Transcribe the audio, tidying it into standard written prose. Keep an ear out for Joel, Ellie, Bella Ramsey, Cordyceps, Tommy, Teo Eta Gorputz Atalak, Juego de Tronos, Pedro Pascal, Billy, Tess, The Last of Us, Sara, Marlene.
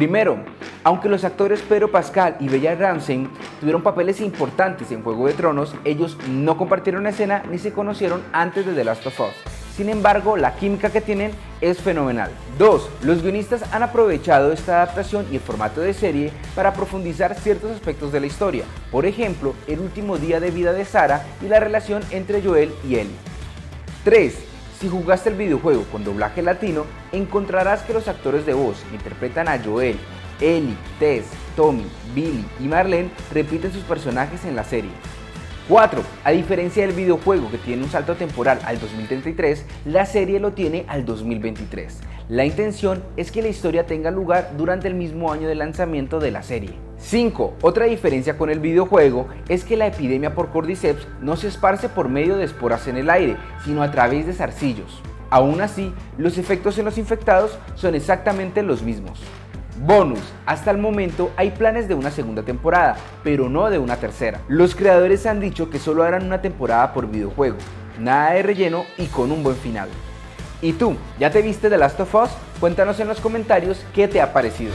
Primero, aunque los actores Pedro Pascal y Bella Ramsey tuvieron papeles importantes en Juego de Tronos, ellos no compartieron escena ni se conocieron antes de The Last of Us. Sin embargo, la química que tienen es fenomenal. 2. Los guionistas han aprovechado esta adaptación y el formato de serie para profundizar ciertos aspectos de la historia, por ejemplo, el último día de vida de Sara y la relación entre Joel y Ellie. 3. Si jugaste el videojuego con doblaje latino, encontrarás que los actores de voz que interpretan a Joel, Ellie, Tess, Tommy, Billy y Marlene repiten sus personajes en la serie. 4. A diferencia del videojuego, que tiene un salto temporal al 2033, la serie lo tiene al 2023. La intención es que la historia tenga lugar durante el mismo año de lanzamiento de la serie. 5. Otra diferencia con el videojuego es que la epidemia por Cordyceps no se esparce por medio de esporas en el aire, sino a través de zarcillos. Aún así, los efectos en los infectados son exactamente los mismos. Bonus, hasta el momento hay planes de una segunda temporada, pero no de una tercera. Los creadores han dicho que solo harán una temporada por videojuego, nada de relleno y con un buen final. ¿Y tú? ¿Ya te viste The Last of Us? Cuéntanos en los comentarios qué te ha parecido.